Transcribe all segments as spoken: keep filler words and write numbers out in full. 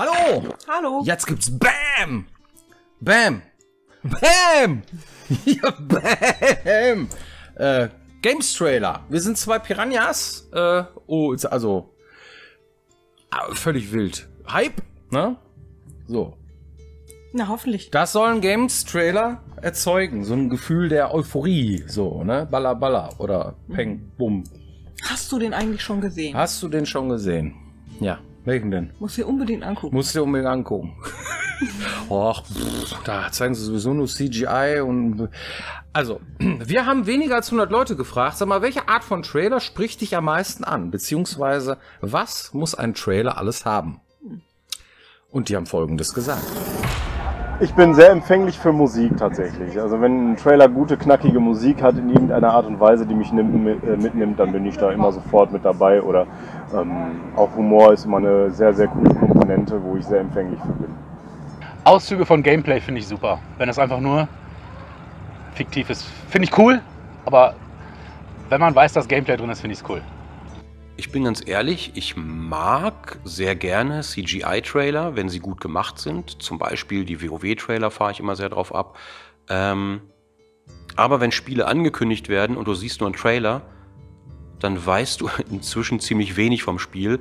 Hallo! Hallo! Jetzt gibt's BAM! BAM! BAM! Ja, BAM! Äh, Games Trailer. Wir sind zwei Piranhas. Äh, oh, also. Völlig wild. Hype, ne? So. Na, hoffentlich. Das sollen Games Trailer erzeugen. So ein Gefühl der Euphorie. So, ne? Balla, balla. Oder peng, bumm. Hast du den eigentlich schon gesehen? Hast du den schon gesehen? Ja. Welchen denn? Muss dir unbedingt angucken. Muss dir unbedingt angucken. Och, pff, da zeigen sie sowieso nur C G I und... Also, wir haben weniger als hundert Leute gefragt. Sag mal, welche Art von Trailer spricht dich am meisten an? Beziehungsweise, was muss ein Trailer alles haben? Und die haben Folgendes gesagt. Ich bin sehr empfänglich für Musik tatsächlich. Also wenn ein Trailer gute, knackige Musik hat in irgendeiner Art und Weise, die mich nimmt, mitnimmt, dann bin ich da immer sofort mit dabei. Oder ähm, auch Humor ist immer eine sehr, sehr coole Komponente, wo ich sehr empfänglich für bin. Auszüge von Gameplay finde ich super. Wenn es einfach nur fiktiv ist, finde ich cool. Aber wenn man weiß, dass Gameplay drin ist, finde ich es cool. Ich bin ganz ehrlich, ich mag sehr gerne C G I-Trailer, wenn sie gut gemacht sind. Zum Beispiel die WoW-Trailer fahre ich immer sehr drauf ab. Ähm, aber wenn Spiele angekündigt werden und du siehst nur einen Trailer, dann weißt du inzwischen ziemlich wenig vom Spiel.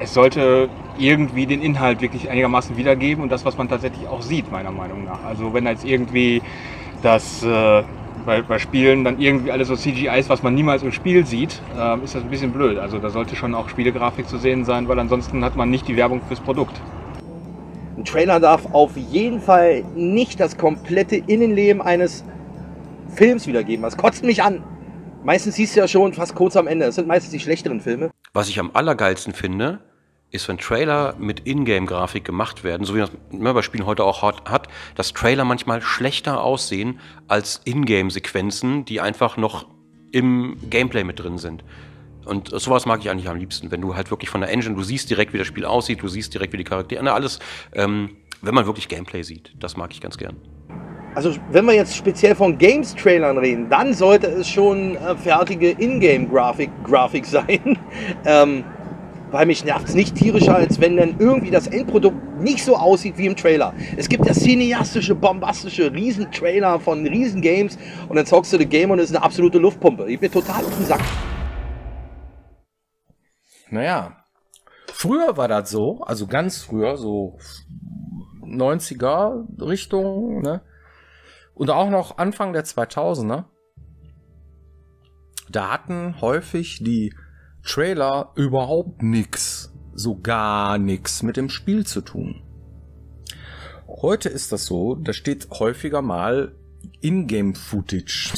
Es sollte irgendwie den Inhalt wirklich einigermaßen wiedergeben und das, was man tatsächlich auch sieht, meiner Meinung nach. Also wenn jetzt irgendwie das... Äh Bei, bei Spielen dann irgendwie alles so C G I ist, was man niemals im Spiel sieht, äh, ist das ein bisschen blöd. Also da sollte schon auch Spielegrafik zu sehen sein, weil ansonsten hat man nicht die Werbung fürs Produkt. Ein Trailer darf auf jeden Fall nicht das komplette Innenleben eines Films wiedergeben. Das kotzt mich an. Meistens siehst du ja schon fast kurz am Ende. Das sind meistens die schlechteren Filme. Was ich am allergeilsten finde, ist, wenn Trailer mit Ingame-Grafik gemacht werden, so wie das Mörderspielen heute auch hat, dass Trailer manchmal schlechter aussehen als Ingame-Sequenzen, die einfach noch im Gameplay mit drin sind. Und sowas mag ich eigentlich am liebsten, wenn du halt wirklich von der Engine, du siehst direkt, wie das Spiel aussieht, du siehst direkt, wie die Charaktere, na, alles, ähm, wenn man wirklich Gameplay sieht, das mag ich ganz gern. Also wenn wir jetzt speziell von Games-Trailern reden, dann sollte es schon äh, fertige Ingame-Grafik Grafik sein. ähm Weil mich nervt es nicht tierischer, als wenn dann irgendwie das Endprodukt nicht so aussieht wie im Trailer. Es gibt ja cineastische, bombastische Riesentrailer von Riesengames und dann zockst du das Game und es ist eine absolute Luftpumpe. Ich bin total auf den Sack. Naja, früher war das so, also ganz früher, so neunziger Richtung, ne? Und auch noch Anfang der zweitausender. Da hatten häufig die Trailer überhaupt nichts, so gar nichts mit dem Spiel zu tun. Heute ist das so, da steht häufiger mal Ingame-Footage,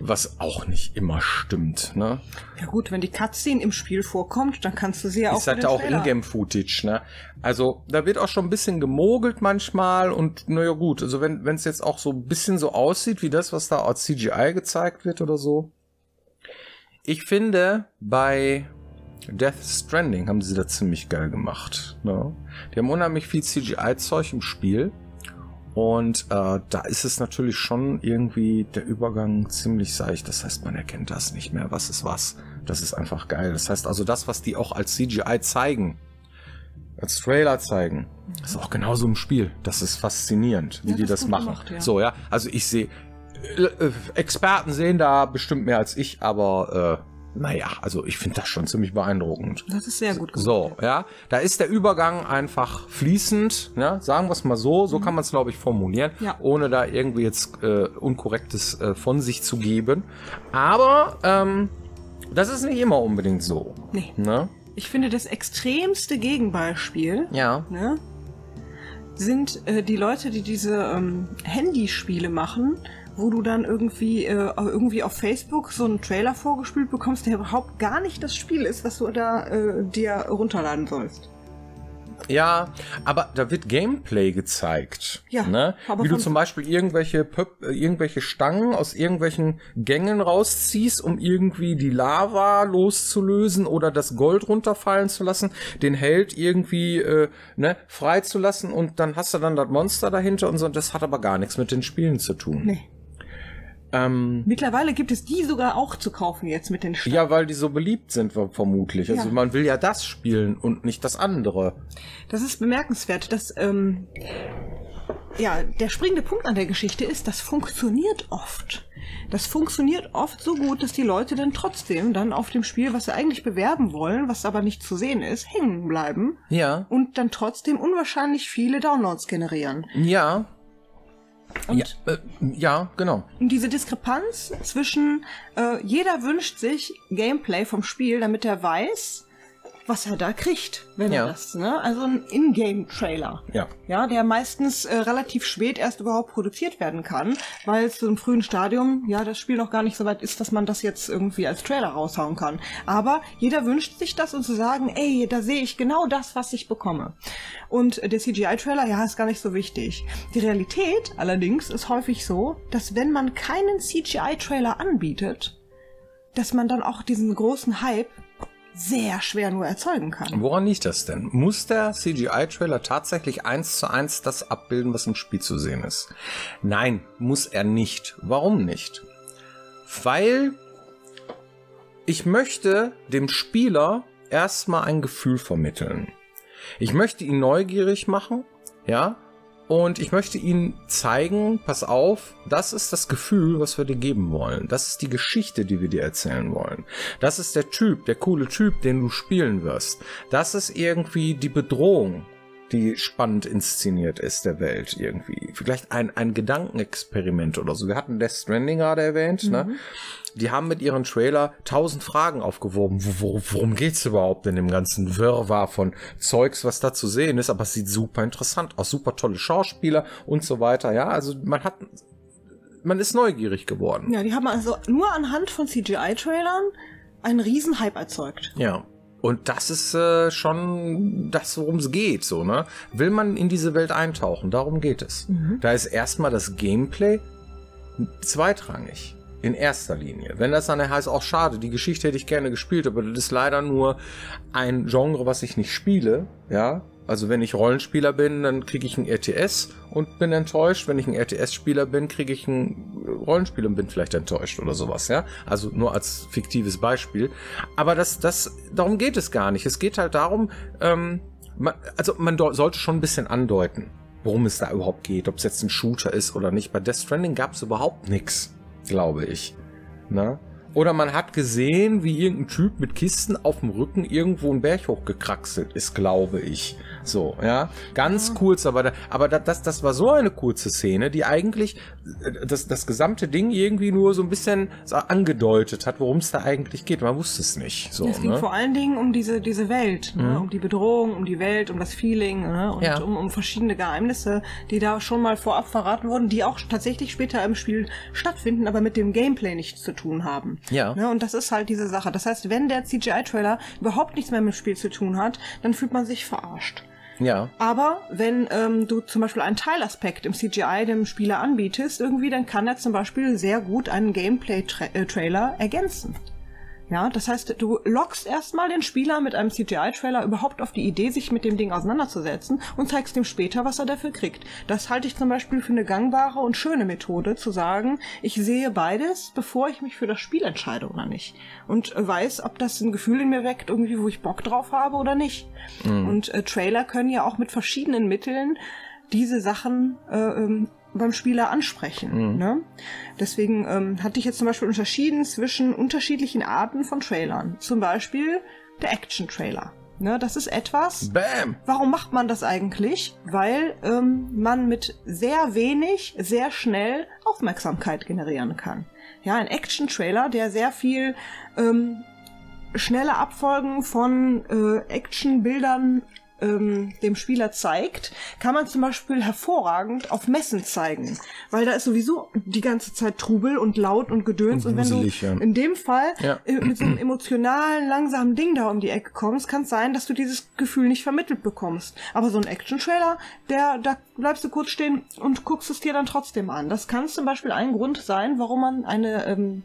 was auch nicht immer stimmt. Ne? Ja gut, wenn die Cutscene im Spiel vorkommt, dann kannst du sie ja auch. Ich sagte auch Ingame-Footage. Ne? Also da wird auch schon ein bisschen gemogelt manchmal und naja gut, also wenn es jetzt auch so ein bisschen so aussieht, wie das, was da als C G I gezeigt wird oder so. Ich finde, bei Death Stranding haben sie das ziemlich geil gemacht. Ne? Die haben unheimlich viel C G I-Zeug im Spiel. Und äh, da ist es natürlich schon irgendwie der Übergang ziemlich seicht. Das heißt, man erkennt das nicht mehr. Was ist was? Das ist einfach geil. Das heißt also, das, was die auch als C G I zeigen, als Trailer zeigen, ist auch genauso im Spiel. Das ist faszinierend, wie ja, das die das machen. Gemacht, ja. So, ja. Also ich sehe... Experten sehen da bestimmt mehr als ich, aber äh, naja, also ich finde das schon ziemlich beeindruckend. Das ist sehr gut gemacht. So, ja, da ist der Übergang einfach fließend, ne? Sagen wir es mal so, so mhm. kann man es, glaube ich, formulieren, ja. Ohne da irgendwie jetzt äh, Unkorrektes äh, von sich zu geben. Aber ähm, das ist nicht immer unbedingt so. Nee. Ne? Ich finde, das extremste Gegenbeispiel, ja. Ne, sind äh, die Leute, die diese ähm, Handyspiele machen, wo du dann irgendwie, äh, irgendwie auf Facebook so einen Trailer vorgespielt bekommst, der überhaupt gar nicht das Spiel ist, was du da äh, dir runterladen sollst. Ja, aber da wird Gameplay gezeigt. Ja, ne? Wie du zum Beispiel irgendwelche, Pöp irgendwelche Stangen aus irgendwelchen Gängen rausziehst, um irgendwie die Lava loszulösen oder das Gold runterfallen zu lassen, den Held irgendwie äh, ne, freizulassen und dann hast du dann das Monster dahinter und so. Das hat aber gar nichts mit den Spielen zu tun. Nee. Ähm, Mittlerweile gibt es die sogar auch zu kaufen jetzt mit den Steinen. Ja, weil die so beliebt sind vermutlich. Also ja. Man will ja das spielen und nicht das andere. Das ist bemerkenswert, dass ähm, ja, der springende Punkt an der Geschichte ist, das funktioniert oft. Das funktioniert oft so gut, dass die Leute dann trotzdem dann auf dem Spiel, was sie eigentlich bewerben wollen, was aber nicht zu sehen ist, hängen bleiben. Ja. Und dann trotzdem unwahrscheinlich viele Downloads generieren. Ja. Und ja, äh, ja, genau. Diese Diskrepanz zwischen äh, jeder wünscht sich Gameplay vom Spiel, damit er weiß, was er da kriegt, wenn ja. er das, ne? Also ein In-Game-Trailer, ja. ja, der meistens äh, relativ spät erst überhaupt produziert werden kann, weil es so im frühen Stadium, ja, das Spiel noch gar nicht so weit ist, dass man das jetzt irgendwie als Trailer raushauen kann. Aber jeder wünscht sich das und zu sagen, ey, da sehe ich genau das, was ich bekomme. Und äh, der C G I-Trailer, ja, ist gar nicht so wichtig. Die Realität allerdings ist häufig so, dass wenn man keinen C G I-Trailer anbietet, dass man dann auch diesen großen Hype sehr schwer nur erzeugen kann. Woran liegt das denn? Muss der C G I-Trailer tatsächlich eins zu eins das abbilden, was im Spiel zu sehen ist? Nein, muss er nicht. Warum nicht? Weil ich möchte dem Spieler erstmal ein Gefühl vermitteln. Ich möchte ihn neugierig machen, ja, und ich möchte ihn zeigen, pass auf, das ist das Gefühl, was wir dir geben wollen. Das ist die Geschichte, die wir dir erzählen wollen. Das ist der Typ, der coole Typ, den du spielen wirst. Das ist irgendwie die Bedrohung, die spannend inszeniert ist der Welt irgendwie. Vielleicht ein, ein Gedankenexperiment oder so. Wir hatten Death Stranding gerade erwähnt, mhm. ne? Die haben mit ihren Trailer tausend Fragen aufgeworfen. Wor- worum geht's überhaupt in dem ganzen Wirrwarr von Zeugs, was da zu sehen ist? Aber es sieht super interessant aus, super tolle Schauspieler und so weiter. Ja, also man hat, man ist neugierig geworden. Ja, die haben also nur anhand von C G I-Trailern einen riesen Hype erzeugt. Ja. Und das ist äh, schon das, worum es geht, so, ne? Will man in diese Welt eintauchen, darum geht es. Mhm. Da ist erstmal das Gameplay zweitrangig, in erster Linie. Wenn das dann heißt, auch schade, die Geschichte hätte ich gerne gespielt, aber das ist leider nur ein Genre, was ich nicht spiele, ja? Also wenn ich Rollenspieler bin, dann kriege ich ein R T S und bin enttäuscht. Wenn ich ein R T S-Spieler bin, kriege ich ein Rollenspiel und bin vielleicht enttäuscht oder sowas, ja. Also nur als fiktives Beispiel. Aber das, das, darum geht es gar nicht. Es geht halt darum, ähm, man, also man sollte schon ein bisschen andeuten, worum es da überhaupt geht, ob es jetzt ein Shooter ist oder nicht. Bei Death Stranding gab es überhaupt nichts, glaube ich. Na? Oder man hat gesehen, wie irgendein Typ mit Kisten auf dem Rücken irgendwo einen Berg hochgekraxelt ist, glaube ich. So, ja. Ganz ja. kurz, aber, da, aber das, das war so eine kurze Szene, die eigentlich das, das gesamte Ding irgendwie nur so ein bisschen angedeutet hat, worum es da eigentlich geht. Man wusste es nicht. So, es ging ne? vor allen Dingen um diese, diese Welt, ne? mhm. um die Bedrohung, um die Welt, um das Feeling ne? und ja. um, um verschiedene Geheimnisse, die da schon mal vorab verraten wurden, die auch tatsächlich später im Spiel stattfinden, aber mit dem Gameplay nichts zu tun haben. Ja. Ne? Und das ist halt diese Sache. Das heißt, wenn der C G I-Trailer überhaupt nichts mehr mit dem Spiel zu tun hat, dann fühlt man sich verarscht. Ja. Aber wenn ähm, du zum Beispiel einen Teilaspekt im C G I dem Spieler anbietest, irgendwie, dann kann er zum Beispiel sehr gut einen Gameplay-Trailer ergänzen. Ja, das heißt, du lockst erstmal den Spieler mit einem C G I-Trailer überhaupt auf die Idee, sich mit dem Ding auseinanderzusetzen und zeigst ihm später, was er dafür kriegt. Das halte ich zum Beispiel für eine gangbare und schöne Methode, zu sagen, ich sehe beides, bevor ich mich für das Spiel entscheide oder nicht. Und weiß, ob das ein Gefühl in mir weckt, irgendwie, wo ich Bock drauf habe oder nicht. Mhm. Und äh, Trailer können ja auch mit verschiedenen Mitteln diese Sachen äh, ähm, beim Spieler ansprechen. Mhm. Ne? Deswegen ähm, hatte ich jetzt zum Beispiel unterschieden zwischen unterschiedlichen Arten von Trailern. Zum Beispiel der Action-Trailer. Ne? Das ist etwas... Bam! Warum macht man das eigentlich? Weil ähm, man mit sehr wenig, sehr schnell Aufmerksamkeit generieren kann. Ja, ein Action-Trailer, der sehr viel... Ähm, schnelle Abfolgen von äh, Action-Bildern dem Spieler zeigt, kann man zum Beispiel hervorragend auf Messen zeigen. Weil da ist sowieso die ganze Zeit Trubel und laut und Gedöns. Und, und wenn wuselig, du ja. in dem Fall ja. mit so einem emotionalen, langsamen Ding da um die Ecke kommst, kann es sein, dass du dieses Gefühl nicht vermittelt bekommst. Aber so ein Action-Trailer, der, da bleibst du kurz stehen und guckst es dir dann trotzdem an. Das kann zum Beispiel ein Grund sein, warum man eine, ähm,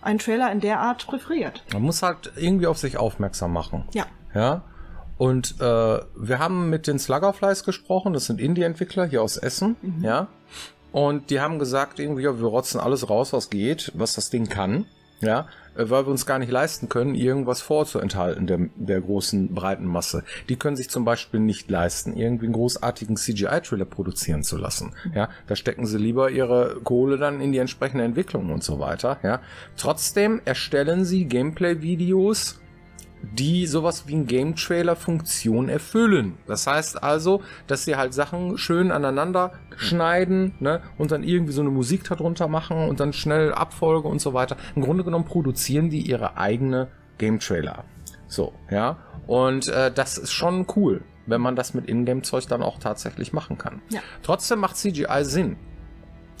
einen Trailer in der Art präferiert. Man muss halt irgendwie auf sich aufmerksam machen. Ja. Ja. Und äh, wir haben mit den Sluggerflies gesprochen, das sind Indie-Entwickler hier aus Essen, mhm. ja. Und die haben gesagt, irgendwie, ja, wir rotzen alles raus, was geht, was das Ding kann, ja, weil wir uns gar nicht leisten können, irgendwas vorzuenthalten der, der großen breiten Masse. Die können sich zum Beispiel nicht leisten, irgendwie einen großartigen C G I-Trailer produzieren zu lassen. Ja, da stecken sie lieber ihre Kohle dann in die entsprechende Entwicklung und so weiter. Ja, trotzdem erstellen sie Gameplay-Videos, die sowas wie ein Game-Trailer-Funktion erfüllen. Das heißt also, dass sie halt Sachen schön aneinander schneiden, ne, und dann irgendwie so eine Musik darunter machen und dann schnell Abfolge und so weiter. Im Grunde genommen produzieren die ihre eigene Game-Trailer. So, ja. Und äh, das ist schon cool, wenn man das mit Ingame-Zeug dann auch tatsächlich machen kann. Ja. Trotzdem macht C G I Sinn,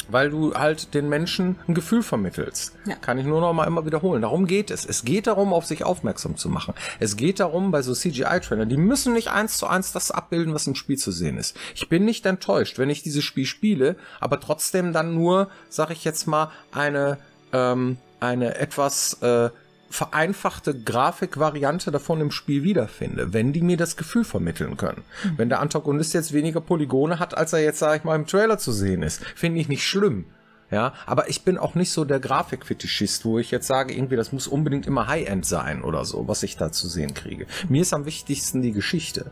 weil du halt den Menschen ein Gefühl vermittelst. Ja. Kann ich nur noch mal immer wiederholen. Darum geht es. Es geht darum, auf sich aufmerksam zu machen. Es geht darum, bei so C G I-Trailern, die müssen nicht eins zu eins das abbilden, was im Spiel zu sehen ist. Ich bin nicht enttäuscht, wenn ich dieses Spiel spiele, aber trotzdem dann nur, sag ich jetzt mal, eine, ähm, eine etwas äh, vereinfachte Grafikvariante davon im Spiel wiederfinde, wenn die mir das Gefühl vermitteln können. Mhm. Wenn der Antagonist jetzt weniger Polygone hat, als er jetzt, sag ich mal, im Trailer zu sehen ist, finde ich nicht schlimm. Ja, aber ich bin auch nicht so der Grafikfetischist, wo ich jetzt sage, irgendwie, das muss unbedingt immer High-End sein oder so, was ich da zu sehen kriege. Mir ist am wichtigsten die Geschichte.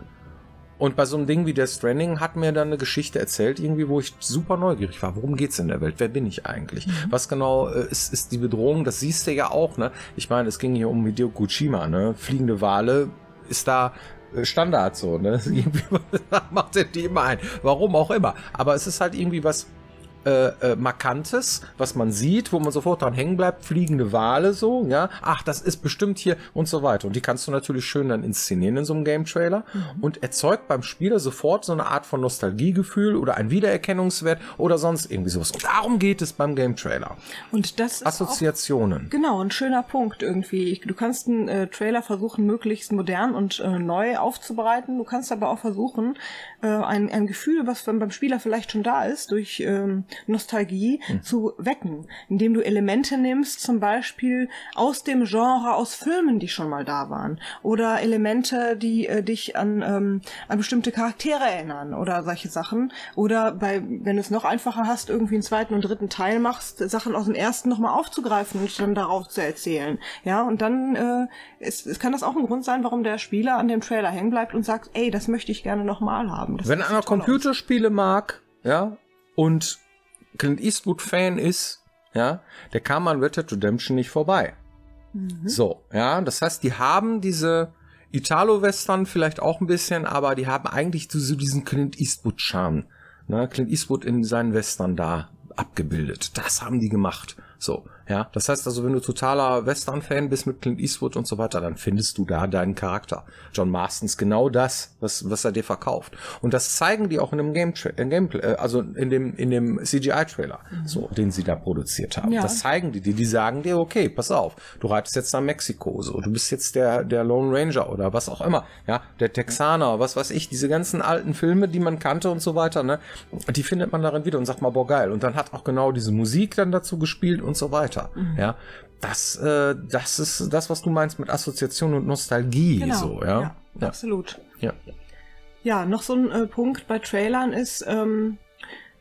Und bei so einem Ding wie Death Stranding hat mir dann eine Geschichte erzählt, irgendwie, wo ich super neugierig war. Worum geht's in der Welt? Wer bin ich eigentlich? Mhm. Was genau äh, ist, ist die Bedrohung? Das siehst du ja auch, ne? Ich meine, es ging hier um Hideo Kojima, ne? Fliegende Wale ist da äh, Standard so, ne? Irgendwie macht er die immer ein. Warum auch immer. Aber es ist halt irgendwie was Äh, äh, Markantes, was man sieht, wo man sofort dran hängen bleibt, fliegende Wale so, ja, ach, das ist bestimmt hier und so weiter. Und die kannst du natürlich schön dann inszenieren in so einem Game-Trailer und erzeugt beim Spieler sofort so eine Art von Nostalgiegefühl oder ein Wiedererkennungswert oder sonst irgendwie sowas. Und darum geht es beim Game-Trailer. Und das ist Assoziationen. Auch, genau, ein schöner Punkt irgendwie. Ich, du kannst einen äh, Trailer versuchen, möglichst modern und äh, neu aufzubereiten. Du kannst aber auch versuchen, äh, ein, ein Gefühl, was beim Spieler vielleicht schon da ist, durch ähm, Nostalgie hm. zu wecken, indem du Elemente nimmst, zum Beispiel aus dem Genre, aus Filmen, die schon mal da waren, oder Elemente, die äh, dich an, ähm, an bestimmte Charaktere erinnern oder solche Sachen, oder bei, wenn du es noch einfacher hast, irgendwie einen zweiten und dritten Teil machst, Sachen aus dem ersten nochmal aufzugreifen und dann darauf zu erzählen. Ja, und dann äh, es, es kann das auch ein Grund sein, warum der Spieler an dem Trailer hängen bleibt und sagt, ey, das möchte ich gerne nochmal haben. Das wenn einer Computerspiele aus. mag, ja, und Clint Eastwood-Fan ist, ja, der kam an Red Dead Redemption nicht vorbei. Mhm. So, ja, das heißt, die haben diese Italo-Western vielleicht auch ein bisschen, aber die haben eigentlich so diesen Clint Eastwood-Charme, ne, Clint Eastwood in seinen Western da abgebildet. Das haben die gemacht. So, ja, das heißt also, wenn du totaler Western-Fan bist mit Clint Eastwood und so weiter, dann findest du da deinen Charakter. John Marston ist genau das, was, was er dir verkauft. Und das zeigen die auch in dem Game, Gameplay, also in dem, in dem C G I-Trailer, mhm. so, den sie da produziert haben. Ja. Das zeigen die dir. Die sagen dir, okay, pass auf, du reitest jetzt nach Mexiko, so, du bist jetzt der, der Lone Ranger oder was auch immer, ja, der Texaner, was weiß ich, diese ganzen alten Filme, die man kannte und so weiter, ne, die findet man darin wieder und sagt mal, boah, geil. Und dann hat auch genau diese Musik dann dazu gespielt und so weiter. Mhm. Ja, das, äh, das ist das, was du meinst mit Assoziation und Nostalgie. Genau. So, ja? Ja, ja, absolut. Ja, ja, noch so ein äh, Punkt bei Trailern ist, ähm,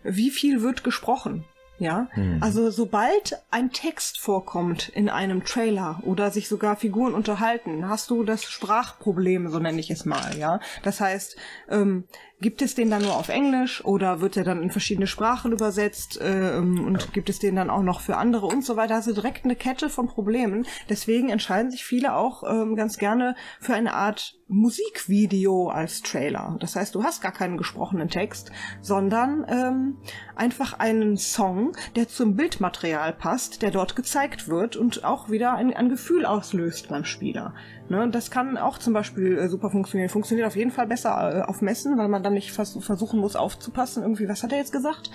wie viel wird gesprochen? Ja, mhm. also sobald ein Text vorkommt in einem Trailer oder sich sogar Figuren unterhalten, hast du das Sprachproblem, so nenne ich es mal, ja. Das heißt, ähm, gibt es den dann nur auf Englisch oder wird er dann in verschiedene Sprachen übersetzt ähm, und ja. gibt es den dann auch noch für andere und so weiter? Also direkt eine Kette von Problemen. Deswegen entscheiden sich viele auch ähm, ganz gerne für eine Art Musikvideo als Trailer. Das heißt, du hast gar keinen gesprochenen Text, sondern ähm, einfach einen Song, der zum Bildmaterial passt, der dort gezeigt wird und auch wieder ein, ein Gefühl auslöst beim Spieler. Ne? Das kann auch zum Beispiel äh, super funktionieren. Funktioniert auf jeden Fall besser äh, auf Messen, weil man dann nicht vers versuchen muss aufzupassen, irgendwie, was hat er jetzt gesagt?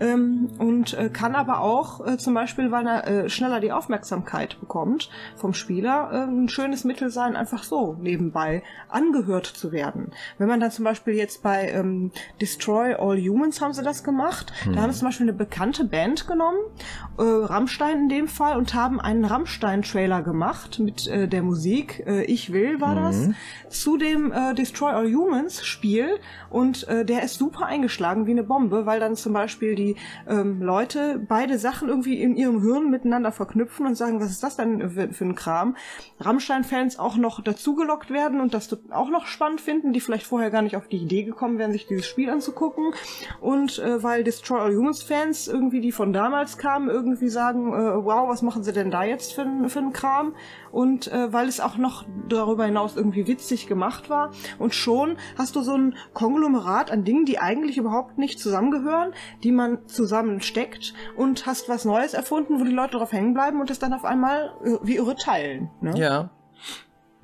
Ähm, und äh, kann aber auch äh, zum Beispiel, weil er äh, schneller die Aufmerksamkeit bekommt vom Spieler, äh, ein schönes Mittel sein, einfach so nebenbei angehört zu werden. Wenn man dann zum Beispiel jetzt bei ähm, Destroy All Humans haben sie das gemacht, hm. da haben sie zum Beispiel eine bekannte Band genommen, äh, Rammstein in dem Fall, und haben einen Rammstein-Trailer gemacht mit äh, der Musik, äh, äh, Ich will war mhm. das, zu dem äh, Destroy All Humans Spiel, und äh, der ist super eingeschlagen wie eine Bombe, weil dann zum Beispiel die ähm, Leute beide Sachen irgendwie in ihrem Hirn miteinander verknüpfen und sagen, was ist das denn für, für ein Kram? Rammstein-Fans auch noch dazugelockt werden und das auch noch spannend finden, die vielleicht vorher gar nicht auf die Idee gekommen wären, sich dieses Spiel anzugucken, und äh, weil Destroy All Humans Fans irgendwie, die von damals kamen, irgendwie sagen, äh, wow, was machen sie denn da jetzt für, für einen Kram? Und äh, weil es auch noch darüber hinaus irgendwie witzig gemacht war, und schon hast du so ein Konglomerat an Dingen, die eigentlich überhaupt nicht zusammengehören, die man zusammensteckt, und hast was Neues erfunden, wo die Leute drauf hängen bleiben und es dann auf einmal äh, wie irre teilen. Ne? Ja.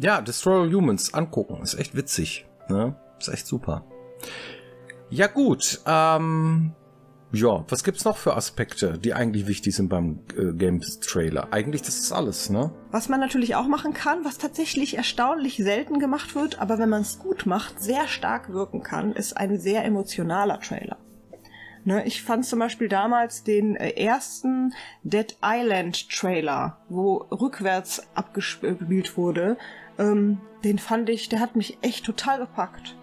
Ja, Destroy All Humans angucken, ist echt witzig. Ne? Ist echt super. Ja gut, ähm... ja, was gibt's noch für Aspekte, die eigentlich wichtig sind beim äh, Games-Trailer? Eigentlich, das ist alles, ne? Was man natürlich auch machen kann, was tatsächlich erstaunlich selten gemacht wird, aber wenn man es gut macht, sehr stark wirken kann, ist ein sehr emotionaler Trailer. Ne, ich fand zum Beispiel damals den ersten Dead Island Trailer, wo rückwärts abgespielt wurde, ähm, den fand ich, der hat mich echt total gepackt.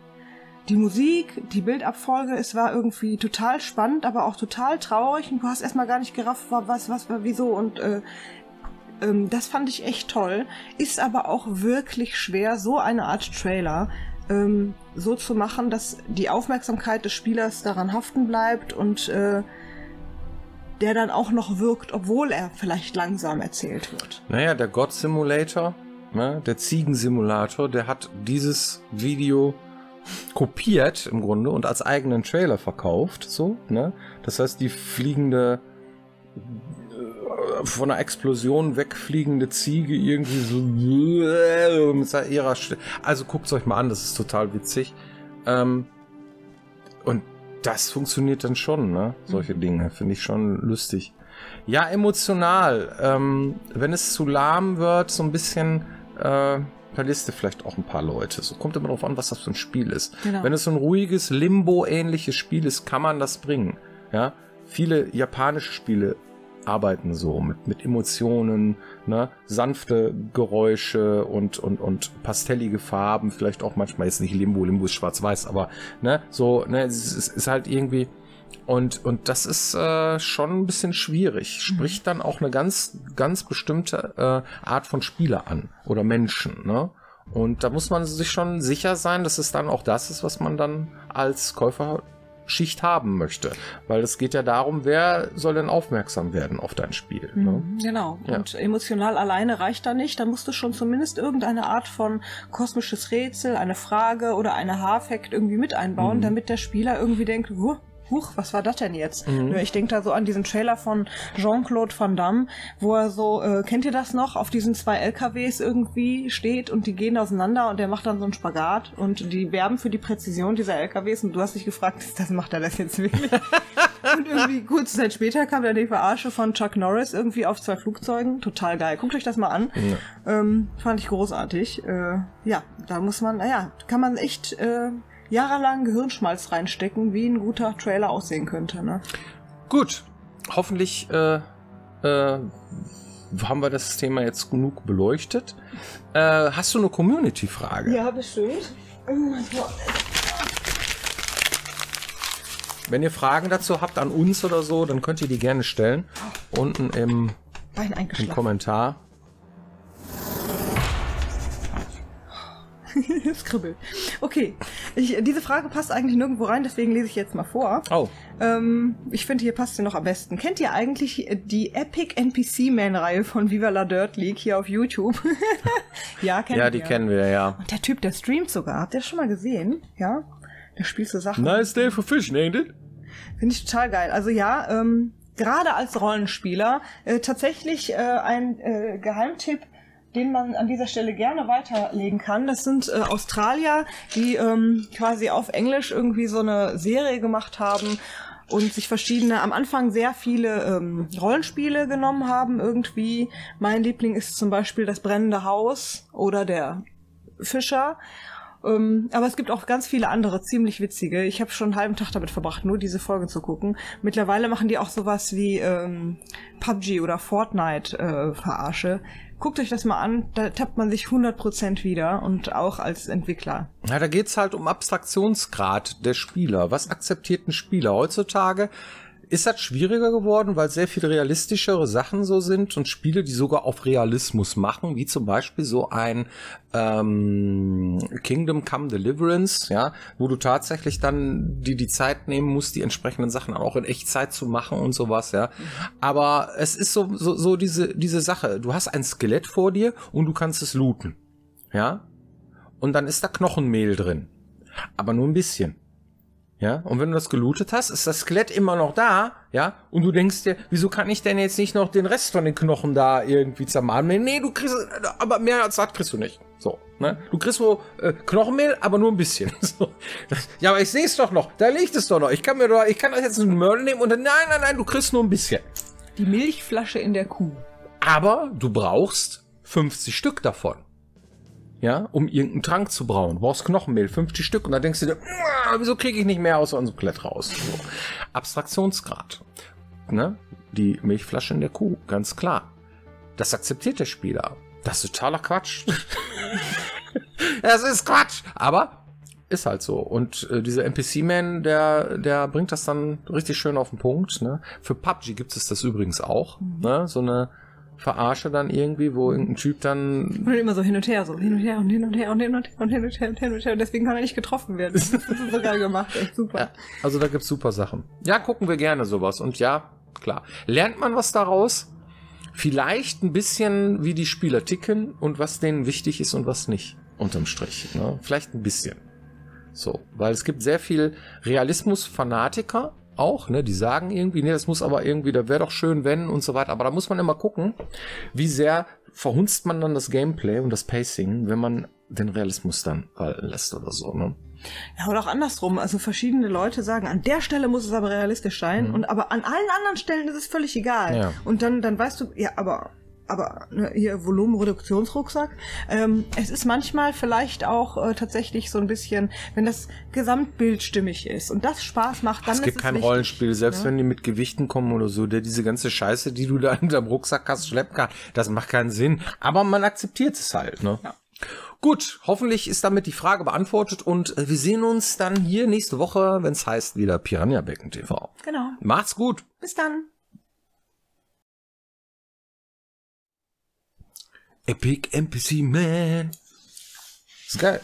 Die Musik, die Bildabfolge, es war irgendwie total spannend, aber auch total traurig, und du hast erstmal gar nicht gerafft, was, was, wieso, und äh, ähm, das fand ich echt toll. Ist aber auch wirklich schwer, so eine Art Trailer ähm, so zu machen, dass die Aufmerksamkeit des Spielers daran haften bleibt und äh, der dann auch noch wirkt, obwohl er vielleicht langsam erzählt wird. Naja, der God Simulator, ne, der Ziegensimulator, der hat dieses Video kopiert im Grunde und als eigenen Trailer verkauft, so, ne? Das heißt, die fliegende, von einer Explosion wegfliegende Ziege irgendwie so mit ihrer Stimme. Also guckt es euch mal an, das ist total witzig. Ähm, und das funktioniert dann schon, ne? Solche Dinge finde ich schon lustig. Ja, emotional. Ähm, wenn es zu lahm wird, so ein bisschen... Äh, Liste vielleicht auch ein paar Leute. So, kommt immer darauf an, was das für ein Spiel ist. Genau. Wenn es so ein ruhiges, Limbo-ähnliches Spiel ist, kann man das bringen. Ja? Viele japanische Spiele arbeiten so mit, mit Emotionen, ne? Sanfte Geräusche und, und, und pastellige Farben. Vielleicht auch manchmal, jetzt nicht Limbo, Limbo ist schwarz-weiß, aber ne? So, ne? Es ist, ist halt irgendwie... Und, und das ist äh, schon ein bisschen schwierig. Spricht dann auch eine ganz, ganz bestimmte äh, Art von Spieler an oder Menschen. Ne? Und da muss man sich schon sicher sein, dass es dann auch das ist, was man dann als Käuferschicht haben möchte. Weil es geht ja darum, wer soll denn aufmerksam werden auf dein Spiel. Ne? Genau. Ja. Und emotional alleine reicht da nicht. Da musst du schon zumindest irgendeine Art von kosmisches Rätsel, eine Frage oder eine Haarfact irgendwie mit einbauen, mhm. damit der Spieler irgendwie denkt, huh, Huch, was war das denn jetzt? Mhm. Ich denke da so an diesen Trailer von Jean-Claude Van Damme, wo er so, äh, kennt ihr das noch, auf diesen zwei L K Ws irgendwie steht und die gehen auseinander und der macht dann so einen Spagat und die werben für die Präzision dieser L K Ws und du hast dich gefragt, das macht er das jetzt wirklich? Und irgendwie kurze Zeit später kam dann die Verarsche von Chuck Norris irgendwie auf zwei Flugzeugen. Total geil. Guckt euch das mal an. Ja. Ähm, fand ich großartig. Äh, ja, da muss man, naja, kann man echt... Äh, jahrelang Gehirnschmalz reinstecken, wie ein guter Trailer aussehen könnte. Ne? Gut, hoffentlich äh, äh, haben wir das Thema jetzt genug beleuchtet. Äh, hast du eine Community-Frage? Ja, bestimmt. Wenn ihr Fragen dazu habt an uns oder so, dann könnt ihr die gerne stellen. Unten im, im Kommentar. Es kribbelt. Okay, ich, diese Frage passt eigentlich nirgendwo rein, deswegen lese ich jetzt mal vor. Oh. Ähm, ich finde, hier passt sie noch am besten. Kennt ihr eigentlich die Epic N P C Man Reihe von Viva La Dirt League hier auf YouTube? Ja, kennen ja, wir. Ja, die kennen wir, ja. Und der Typ, der streamt sogar. Habt ihr das schon mal gesehen? Ja? Der spielt so Sachen. Nice day for fishing, ain't it? Finde ich total geil. Also ja, ähm, gerade als Rollenspieler äh, tatsächlich äh, ein äh, Geheimtipp, den man an dieser Stelle gerne weiterlegen kann. Das sind äh, Australier, die ähm, quasi auf Englisch irgendwie so eine Serie gemacht haben und sich verschiedene, am Anfang sehr viele ähm, Rollenspiele genommen haben irgendwie. Mein Liebling ist zum Beispiel das brennende Haus oder der Fischer. Ähm, aber es gibt auch ganz viele andere ziemlich witzige. Ich habe schon einen halben Tag damit verbracht, nur diese Folgen zu gucken. Mittlerweile machen die auch sowas wie ähm, P U B G oder Fortnite äh, Verarsche. guckt euch das mal an, da tappt man sich hundert Prozent wieder und auch als Entwickler. Ja, da geht's halt um Abstraktionsgrad der Spieler. Was akzeptiert ein Spieler heutzutage? Ist das schwieriger geworden, weil sehr viel realistischere Sachen so sind und Spiele, die sogar auf Realismus machen, wie zum Beispiel so ein ähm, Kingdom Come Deliverance, ja, wo du tatsächlich dann die die Zeit nehmen musst, die entsprechenden Sachen auch in Echtzeit zu machen und sowas, ja. Aber es ist so so, so diese diese Sache. Du hast ein Skelett vor dir und du kannst es looten, ja. Und dann ist da Knochenmehl drin, aber nur ein bisschen. Ja, und wenn du das gelootet hast, ist das Skelett immer noch da, ja, und du denkst dir, wieso kann ich denn jetzt nicht noch den Rest von den Knochen da irgendwie zermahlen? Nee, du kriegst, aber mehr als das kriegst du nicht. So, ne? Du kriegst wohl äh, Knochenmehl, aber nur ein bisschen. So. Das, ja, aber ich sehe es doch noch, da liegt es doch noch. Ich kann mir doch, ich kann das jetzt einen Mörder nehmen und dann, nein, nein, nein, du kriegst nur ein bisschen. Die Milchflasche in der Kuh. Aber du brauchst fünfzig Stück davon. Ja, um irgendeinen Trank zu brauen. Du brauchst Knochenmehl, fünfzig Stück. Und dann denkst du dir, wieso kriege ich nicht mehr außer unserem Klett raus? So. Abstraktionsgrad. Ne? Die Milchflasche in der Kuh, ganz klar. Das akzeptiert der Spieler. Das ist totaler Quatsch. Das ist Quatsch. Aber ist halt so. Und äh, dieser N P C-Man, der, der bringt das dann richtig schön auf den Punkt. Ne? Für P U B G gibt es das übrigens auch. Mhm. Ne? So eine Verarsche dann irgendwie, wo irgendein Typ dann... Und immer so hin und her, so hin und her und hin und her und hin und her und hin und her und hin und her und deswegen kann er nicht getroffen werden. Das ist sogar gemacht, echt super. Ja, also da gibt's super Sachen. Ja, gucken wir gerne sowas und ja, klar. Lernt man was daraus? Vielleicht ein bisschen, wie die Spieler ticken und was denen wichtig ist und was nicht, unterm Strich. Ne? Vielleicht ein bisschen. So, weil es gibt sehr viel Realismus-Fanatiker, auch, ne, die sagen irgendwie, ne, das muss aber irgendwie, da wäre doch schön, wenn und so weiter. Aber da muss man immer gucken, wie sehr verhunzt man dann das Gameplay und das Pacing, wenn man den Realismus dann walten lässt oder so, ne? Ja, oder auch andersrum. Also verschiedene Leute sagen, an der Stelle muss es aber realistisch sein, mhm. und aber an allen anderen Stellen ist es völlig egal. Ja. Und dann, dann weißt du, ja, aber, aber ne, hier Volumenreduktionsrucksack. Ähm, es ist manchmal vielleicht auch äh, tatsächlich so ein bisschen, wenn das Gesamtbild stimmig ist und das Spaß macht, dann ist es gibt kein Rollenspiel, selbst wenn die mit Gewichten kommen oder so, der diese ganze Scheiße, die du da in deinem Rucksack hast, schleppen kann, das macht keinen Sinn. Aber man akzeptiert es halt, ne? Ja. Gut, hoffentlich ist damit die Frage beantwortet und äh, wir sehen uns dann hier nächste Woche, wenn es heißt, wieder Piranha Becken T V. Genau. Macht's gut. Bis dann. Epic N P C Man. Ist geil.